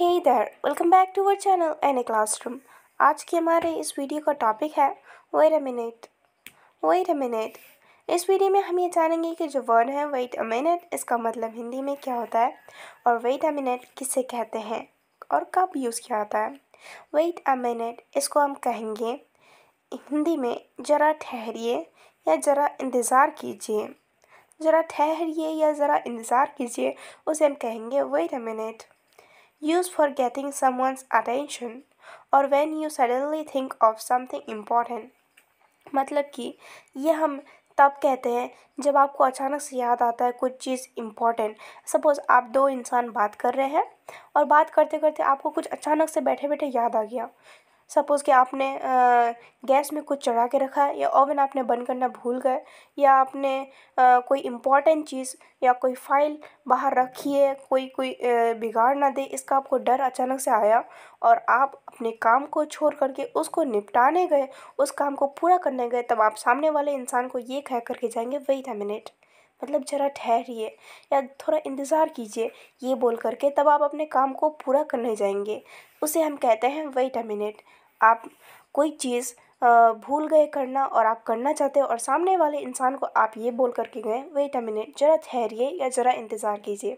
Hey there, welcome back to our channel NA Classroom। आज की हमारे इस वीडियो का टॉपिक है Wait a minute। इस वीडियो में हम ये जानेंगे कि जो वर्ड है wait a minute इसका मतलब हिंदी में क्या होता है और wait a minute किसे कहते हैं और कब यूज़ किया जाता है। wait a minute इसको हम कहेंगे हिंदी में ज़रा ठहरिए या ज़रा इंतज़ार कीजिए। ज़रा ठहरिए या ज़रा इंतज़ार कीजिए उसे हम कहेंगे wait a minute। Used for getting someone's attention or when you suddenly think of something important। मतलब कि यह हम तब कहते हैं जब आपको अचानक से याद आता है कुछ चीज़ इम्पॉर्टेंट। सपोज़ आप दो इंसान बात कर रहे हैं और बात करते करते आपको कुछ अचानक से बैठे बैठे याद आ गया। सपोज़ कि आपने गैस में कुछ चढ़ा के रखा है या ओवन आपने बंद करना भूल गए या आपने कोई इम्पॉर्टेंट चीज़ या कोई फाइल बाहर रखी है कोई बिगाड़ ना दे इसका आपको डर अचानक से आया और आप अपने काम को छोड़ करके उसको निपटाने गए, उस काम को पूरा करने गए, तब आप सामने वाले इंसान को ये कह करके जाएंगे वेट अ मिनट। मतलब ज़रा ठहरिए या थोड़ा इंतज़ार कीजिए ये बोल करके तब आप अपने काम को पूरा करने जाएंगे, उसे हम कहते हैं वेट अ मिनट। आप कोई चीज़ भूल गए करना और आप करना चाहते हो और सामने वाले इंसान को आप ये बोल करके गए वेट अ मिनट, ज़रा ठहरिए या ज़रा इंतज़ार कीजिए।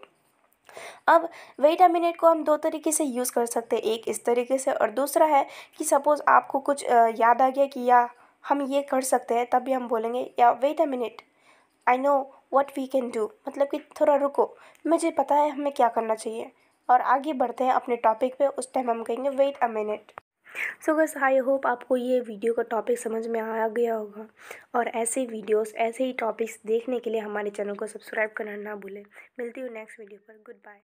अब वेट अ मिनट को हम दो तरीके से यूज़ कर सकते हैं, एक इस तरीके से और दूसरा है कि सपोज़ आपको कुछ याद आ गया कि या हम ये कर सकते हैं तब भी हम बोलेंगे या wait a minute I know what we can do. मतलब कि थोड़ा रुको, मुझे पता है हमें क्या करना चाहिए। और आगे बढ़ते हैं अपने टॉपिक पे, उस टाइम हम कहेंगे wait a minute. So guys I hope आपको ये वीडियो का टॉपिक समझ में आ गया होगा और ऐसे वीडियोस ऐसे ही टॉपिक्स देखने के लिए हमारे चैनल को सब्सक्राइब करना ना भूलें। मिलती हूँ नेक्स्ट वीडियो पर। Good bye.